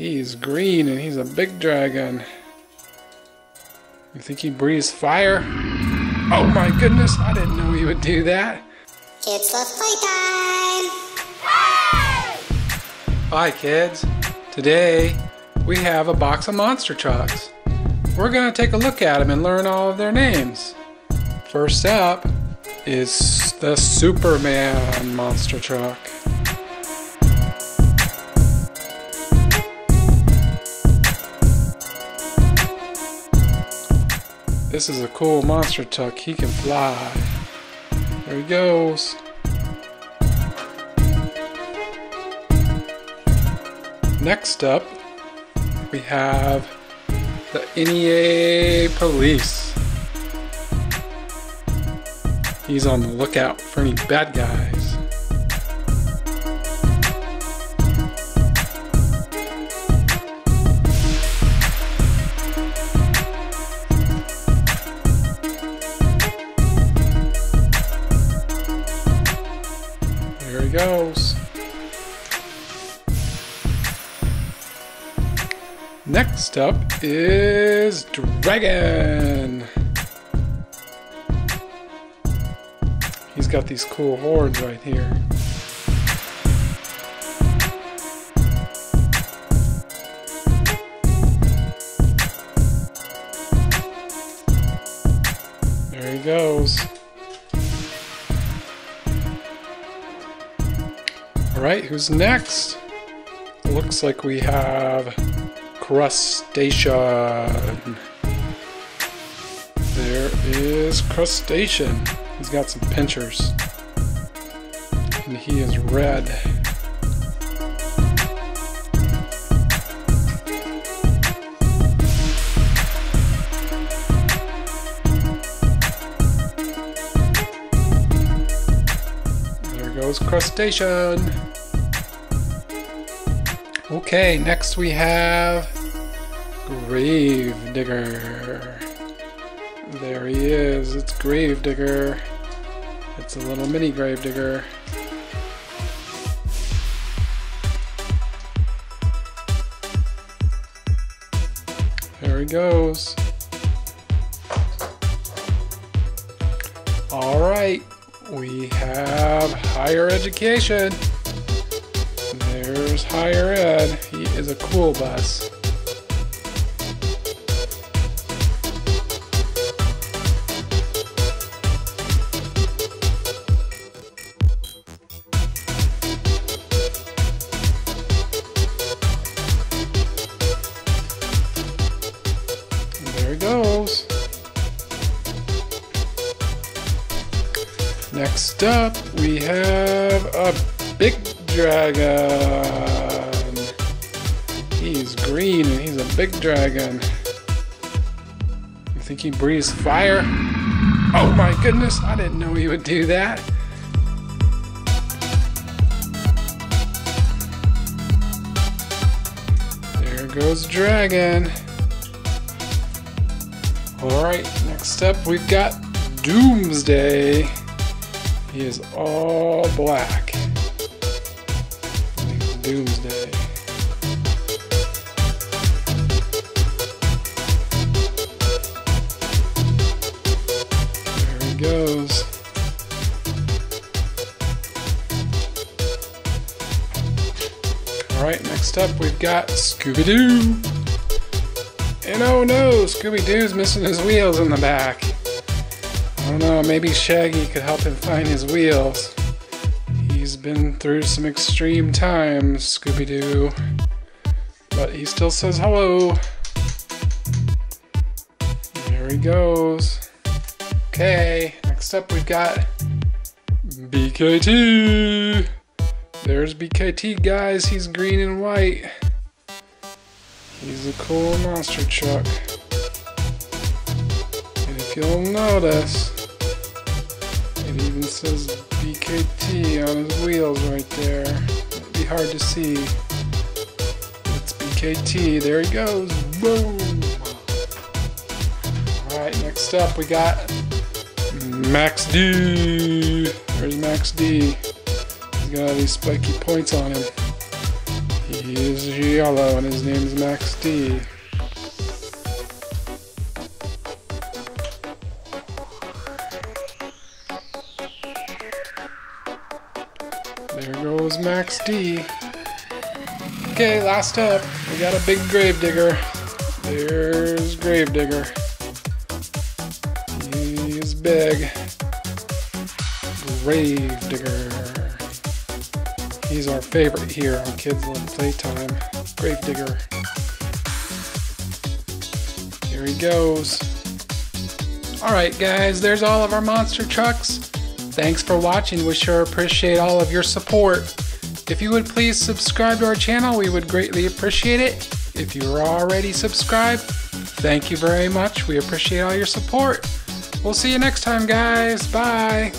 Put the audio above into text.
He's green and he's a big dragon. You think he breathes fire? Oh my goodness, I didn't know he would do that. Kids Love Playtime! Hey! Hi kids! Today we have a box of monster trucks. We're going to take a look at them and learn all of their names. First up is the Superman monster truck. This is a cool monster truck. He can fly. There he goes. Next up, we have the NEA police. He's on the lookout for any bad guys. There he goes. Next up is Dragon. He's got these cool horns right here. There he goes. All right, who's next? Looks like we have Crustacean. There is Crustacean. He's got some pinchers. And he is red. There goes Crustacean. Okay, next we have Grave Digger. There he is. It's Grave Digger. It's a little mini Grave Digger. There he goes. All right, we have higher education. There's higher ed. He is a cool bus. There it goes. Next up, we have a big dragon. He's green and he's a big dragon. You think he breathes fire? Oh my goodness, I didn't know he would do that. There goes Dragon. Alright, next up we've got Doomsday. He is all black. Doomsday. There he goes. Alright, next up we've got Scooby-Doo. And oh no, Scooby-Doo's missing his wheels in the back. I don't know, maybe Shaggy could help him find his wheels. He's been through some extreme times, Scooby-Doo. But he still says hello. There he goes. Okay, next up we've got BKT. There's BKT, guys. He's green and white. He's a cool monster truck. And if you'll notice, it even says BKT on his wheels right there. It'd be hard to see. It's BKT. There he goes. Boom! Alright, next up we got Max D. There's Max D. He's got all these spiky points on him. He He's yellow and his name is Max D. There goes Max D. Okay, last up, we got a big Grave Digger. There's Grave Digger. He's big. Grave Digger. He's our favorite here on Kids Love Playtime. Grave Digger. Here he goes. Alright guys, there's all of our monster trucks. Thanks for watching. We sure appreciate all of your support. If you would please subscribe to our channel, we would greatly appreciate it. If you're already subscribed, thank you very much. We appreciate all your support. We'll see you next time guys. Bye.